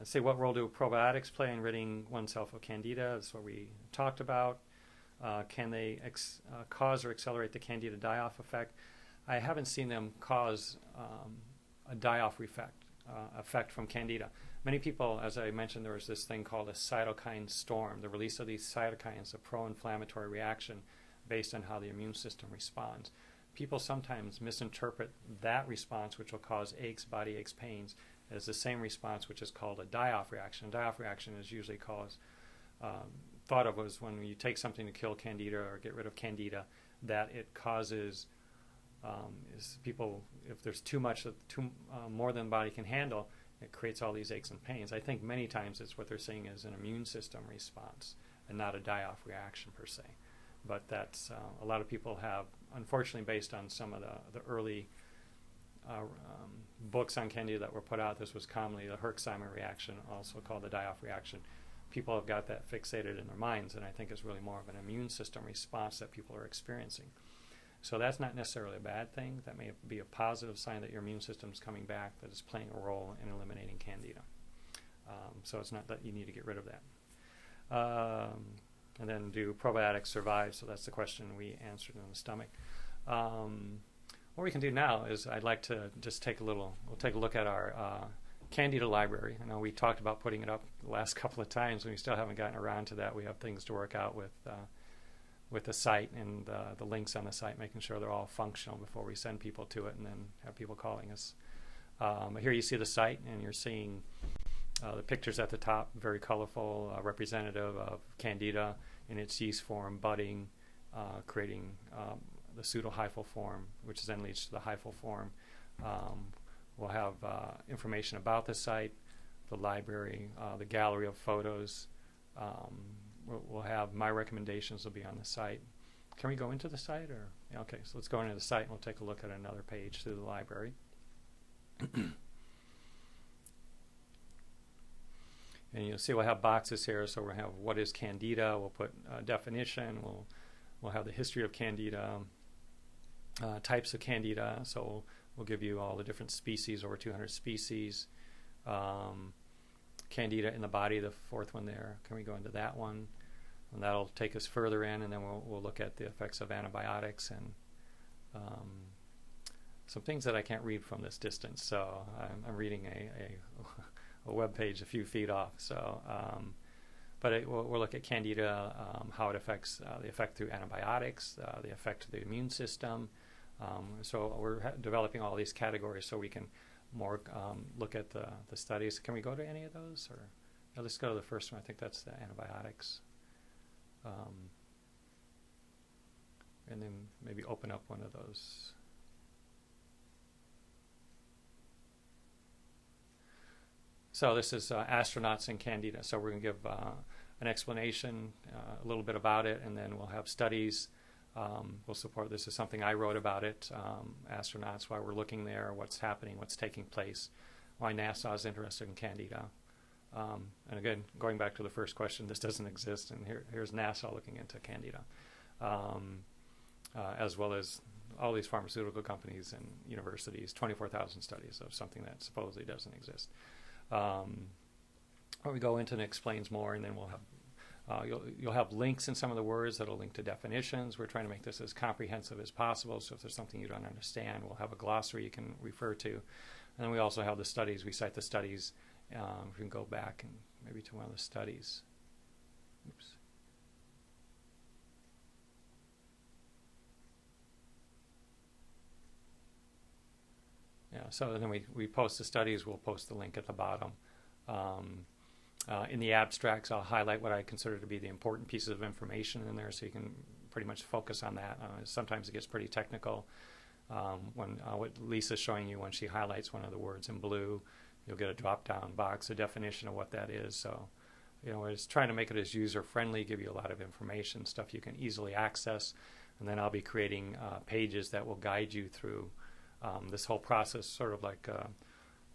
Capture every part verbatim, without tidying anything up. Uh, say, what role do probiotics play in ridding oneself of candida? That's what we talked about. Uh, can they ex uh, cause or accelerate the candida die-off effect? I haven't seen them cause um, a die-off effect, uh, effect from candida. Many people, as I mentioned, there was this thing called a cytokine storm, the release of these cytokines, a pro-inflammatory reaction based on how the immune system responds. People sometimes misinterpret that response, which will cause aches, body aches, pains, as the same response, which is called a die-off reaction. A die-off reaction is usually caused, um, thought of as when you take something to kill candida or get rid of candida, that it causes um, is people, if there's too much, too, uh, more than the body can handle, it creates all these aches and pains. I think many times it's what they're seeing is an immune system response and not a die-off reaction per se. But that's, uh, a lot of people have, unfortunately, based on some of the, the early uh, um, books on candida that were put out, this was commonly the Herxheimer reaction, also called the die-off reaction. People have got that fixated in their minds, and I think it's really more of an immune system response that people are experiencing. So that's not necessarily a bad thing. That may be a positive sign that your immune system is coming back, that is playing a role in eliminating candida. Um, so it's not that you need to get rid of that. Um, And then, do probiotics survive? So that's the question we answered in the stomach. Um, what we can do now is I'd like to just take a little, we'll take a look at our uh, Candida library. I know we talked about putting it up the last couple of times, and we still haven't gotten around to that. We have things to work out with, uh, with the site and uh, the links on the site, making sure they're all functional before we send people to it and then have people calling us. Um, here you see the site, and you're seeing Uh, the pictures at the top, very colorful, uh, representative of candida in its yeast form, budding, uh, creating um, the pseudohyphal form, which then leads to the hyphal form. Um, we'll have uh, information about the site, the library, uh, the gallery of photos. Um, we'll, we'll have my recommendations will be on the site. Can we go into the site? Or yeah, okay, so let's go into the site and we'll take a look at another page through the library. And you'll see we'll have boxes here, so we'll have what is candida, we'll put a definition, we'll, we'll have the history of candida, uh, types of candida, so we'll give you all the different species, over two hundred species. Um, candida in the body, the fourth one there, can we go into that one? And that'll take us further in, and then we'll, we'll look at the effects of antibiotics and um, some things that I can't read from this distance, so I'm, I'm reading a... a a web page a few feet off. So, um, but it, we'll, we'll look at candida, um, how it affects uh, the effect through antibiotics, uh, the effect to the immune system. Um, so we're ha developing all these categories so we can more um, look at the, the studies. Can we go to any of those? Or no, let's go to the first one. I think that's the antibiotics. Um, and then maybe open up one of those. So this is uh, astronauts and candida. So we're going to give uh, an explanation, uh, a little bit about it, and then we'll have studies. Um, we'll support, this is something I wrote about it, um, astronauts, why we're looking there, what's happening, what's taking place, why NASA is interested in candida. Um, and again, going back to the first question, this doesn't exist, and here, here's NASA looking into candida, um, uh, as well as all these pharmaceutical companies and universities, twenty-four thousand studies of something that supposedly doesn't exist. Um, where we go into and explains more, and then we'll have uh, you'll, you'll have links in some of the words that'll link to definitions. We're trying to make this as comprehensive as possible, so if there's something you don't understand, we'll have a glossary you can refer to. And then we also have the studies. We cite the studies. Um, we can go back and maybe to one of the studies. Oops. Yeah, so then we, we post the studies, we'll post the link at the bottom. Um, uh, in the abstracts, I'll highlight what I consider to be the important pieces of information in there, so you can pretty much focus on that. Uh, sometimes it gets pretty technical. Um, when uh, what Lisa's showing you, when she highlights one of the words in blue, you'll get a drop-down box, a definition of what that is. So, you know, it's trying to make it as user-friendly, give you a lot of information, stuff you can easily access. And then I'll be creating uh, pages that will guide you through Um, this whole process, sort of like uh,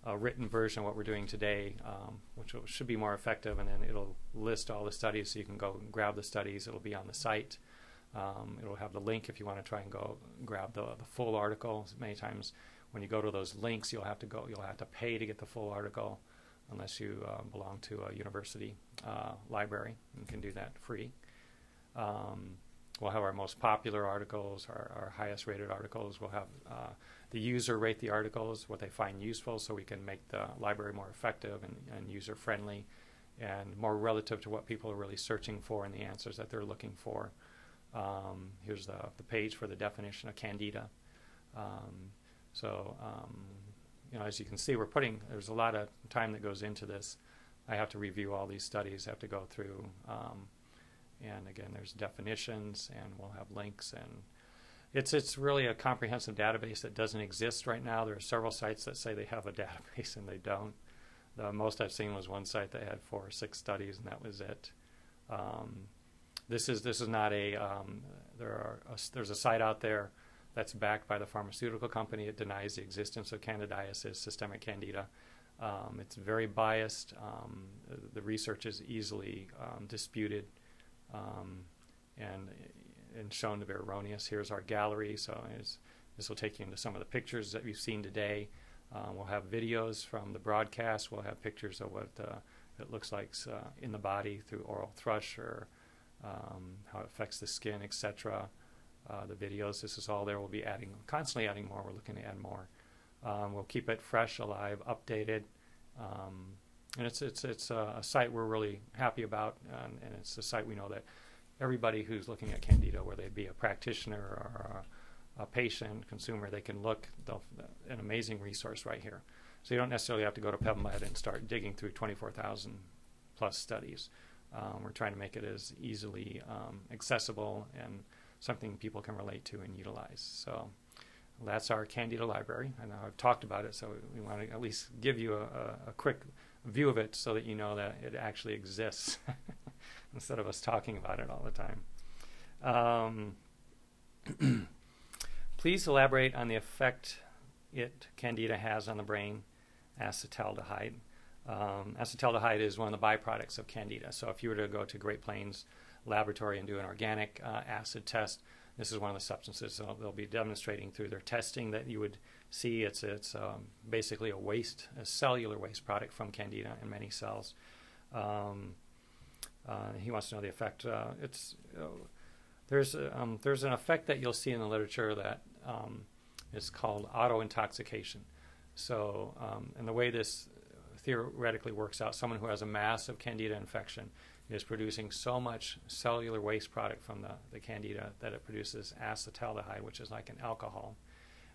a written version of what we're doing today, um, which will, should be more effective, and then it'll list all the studies so you can go and grab the studies. It'll be on the site. Um, it'll have the link if you want to try and go grab the, the full article. Many times when you go to those links, you'll have to go, you'll have to pay to get the full article. unless you uh, belong to a university uh, library. You can do that free. Um, we'll have our most popular articles, our, our highest rated articles. We'll have uh, the user rate the articles, what they find useful, so we can make the library more effective and, and user-friendly and more relative to what people are really searching for and the answers that they're looking for. Um, here's the, the page for the definition of Candida. Um, so, um, you know, as you can see, we're putting, there's a lot of time that goes into this. I have to review all these studies, have to go through, um, and again, there's definitions, and we'll have links, and it's, it's really a comprehensive database that doesn't exist right now. There are several sites that say they have a database and they don't. The most I've seen was one site that had four or six studies, and that was it. Um, this is this is not a um, there are a, there's a site out there that's backed by the pharmaceutical company. It denies the existence of candidiasis, systemic candida. Um, it's very biased. Um, the research is easily um, disputed um, and and shown to be erroneous. Here's our gallery. So this will take you into some of the pictures that we've seen today. Uh, we'll have videos from the broadcast. We'll have pictures of what uh, it looks like uh, in the body through oral thrush, or um, how it affects the skin, et cetera. Uh, the videos, this is all there. We'll be adding, constantly adding more. We're looking to add more. Um, we'll keep it fresh, alive, updated. Um, and it's, it's, it's a, a site we're really happy about, and, and it's a site we know that everybody who's looking at Candida, whether they be a practitioner or a a patient, consumer, they can look, an amazing resource right here. So you don't necessarily have to go to PubMed and start digging through twenty-four thousand plus studies. Um, we're trying to make it as easily um, accessible and something people can relate to and utilize. So that's our Candida Library. I know I've talked about it, so we want to at least give you a, a quick view of it so that you know that it actually exists instead of us talking about it all the time. Um, Please elaborate on the effect it, Candida, has on the brain, acetaldehyde. Um, acetaldehyde is one of the byproducts of Candida. So if you were to go to Great Plains Laboratory and do an organic uh, acid test, this is one of the substances they'll, they'll be demonstrating through their testing that you would see. It's, it's um, basically a waste, a cellular waste product from Candida in many cells. Um, uh, he wants to know the effect. Uh, it's... Uh, There's, um, there's an effect that you'll see in the literature that um, is called auto-intoxication. So, um, and the way this theoretically works out, someone who has a massive Candida infection is producing so much cellular waste product from the, the Candida that it produces acetaldehyde, which is like an alcohol.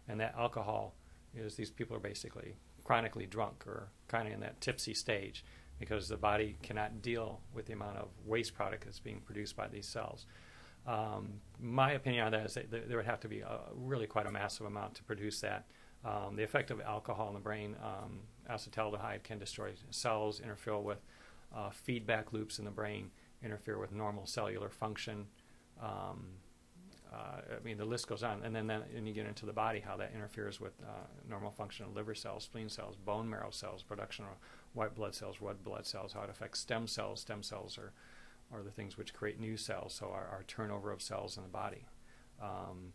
And that alcohol is, these people are basically chronically drunk or kind of in that tipsy stage, because the body cannot deal with the amount of waste product that's being produced by these cells. Um, my opinion on that is that there would have to be a, really quite a massive amount to produce that. Um, the effect of alcohol in the brain, um, acetaldehyde can destroy cells, interfere with uh, feedback loops in the brain, interfere with normal cellular function. Um, uh, I mean, the list goes on. And then that, and you get into the body, how that interferes with uh, normal function of liver cells, spleen cells, bone marrow cells, production of white blood cells, red blood cells, how it affects stem cells. Stem cells are are the things which create new cells, so our, our turnover of cells in the body. Um,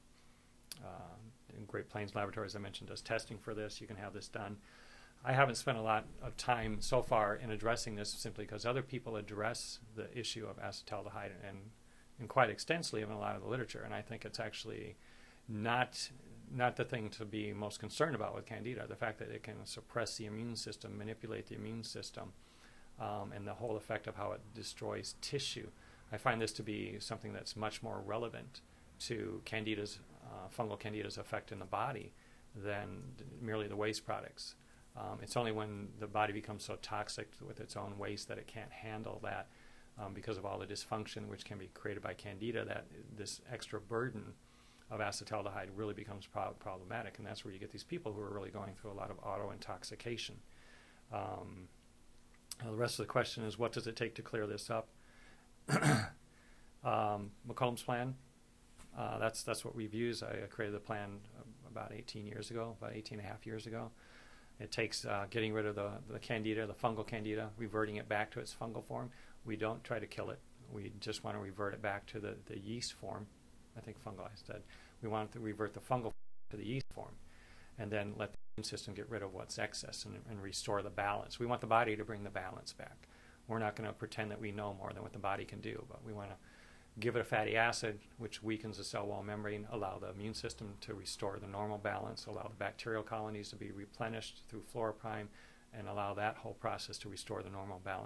uh, in Great Plains Laboratory, as I mentioned, does testing for this. You can have this done. I haven't spent a lot of time so far in addressing this, simply because other people address the issue of acetaldehyde and, and quite extensively in a lot of the literature, and I think it's actually not, not the thing to be most concerned about with Candida, the fact that it can suppress the immune system, manipulate the immune system, Um, and the whole effect of how it destroys tissue. I find this to be something that's much more relevant to Candida's, uh, fungal Candida's effect in the body than merely the waste products. Um, it's only when the body becomes so toxic with its own waste that it can't handle that um, because of all the dysfunction which can be created by Candida, that this extra burden of acetaldehyde really becomes pro- problematic, and that's where you get these people who are really going through a lot of auto-intoxication. Um, Uh, the rest of the question is, what does it take to clear this up? um, McCombs Plan, uh, that's, that's what we've used. I created the plan about eighteen years ago, about eighteen and a half years ago. It takes uh, getting rid of the, the Candida, the fungal Candida, reverting it back to its fungal form. We don't try to kill it. We just want to revert it back to the, the yeast form. I think fungal I said. We want to revert the fungal form to the yeast form. and then let the immune system get rid of what's excess and, and restore the balance. We want the body to bring the balance back. We're not going to pretend that we know more than what the body can do, but we want to give it a fatty acid, which weakens the cell wall membrane, allow the immune system to restore the normal balance, allow the bacterial colonies to be replenished through Flora Prime, and allow that whole process to restore the normal balance.